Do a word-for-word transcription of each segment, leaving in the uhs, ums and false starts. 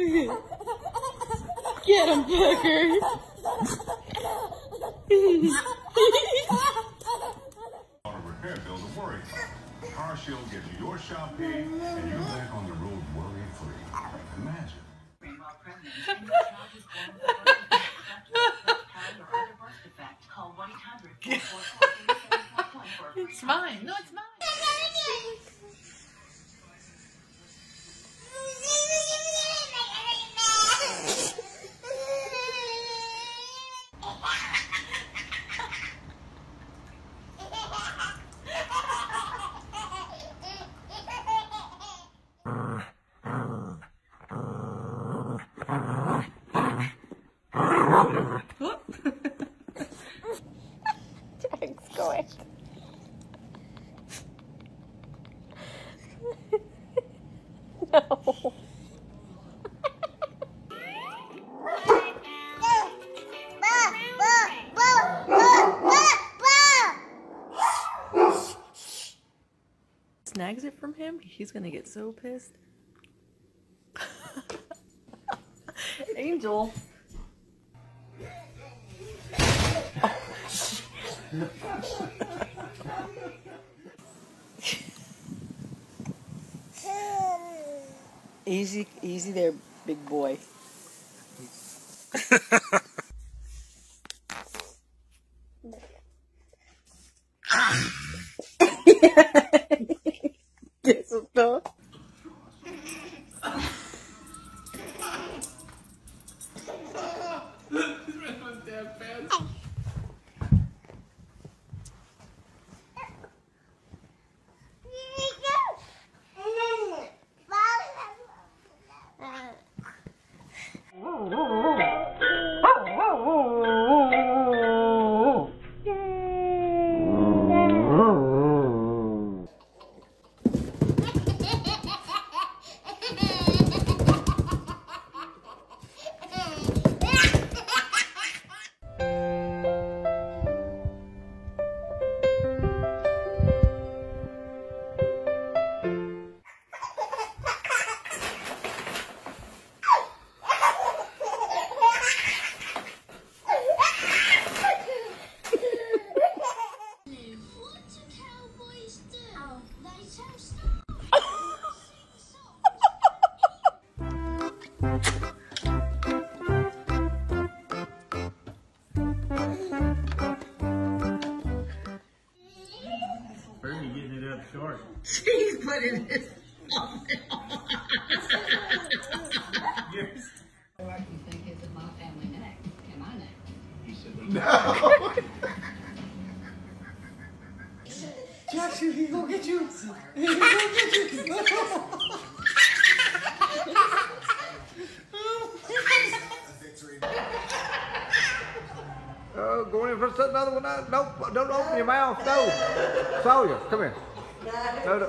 Get him, Booker. Car Shield gives you your shop pay and you're back on the road worry free. Imagine. It's mine. No, it's mine. Jack's going. No. Snags it from him, he's gonna get so pissed. Angel. Easy, easy there, big boy. Yes, of course. Short. She's putting his mouth down. Yes. Or you think it's in my family neck and my neck. He said, no. Jack, he's gonna get you. He's gonna get you. Oh, go in for another one. No, nope, don't open your mouth. No. Sawyer, come here. No. No, no.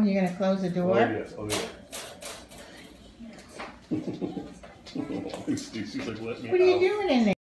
Oh, you're going to close the door? Oh, yes. Oh, yeah. She's like, let me out. What are you doing in there?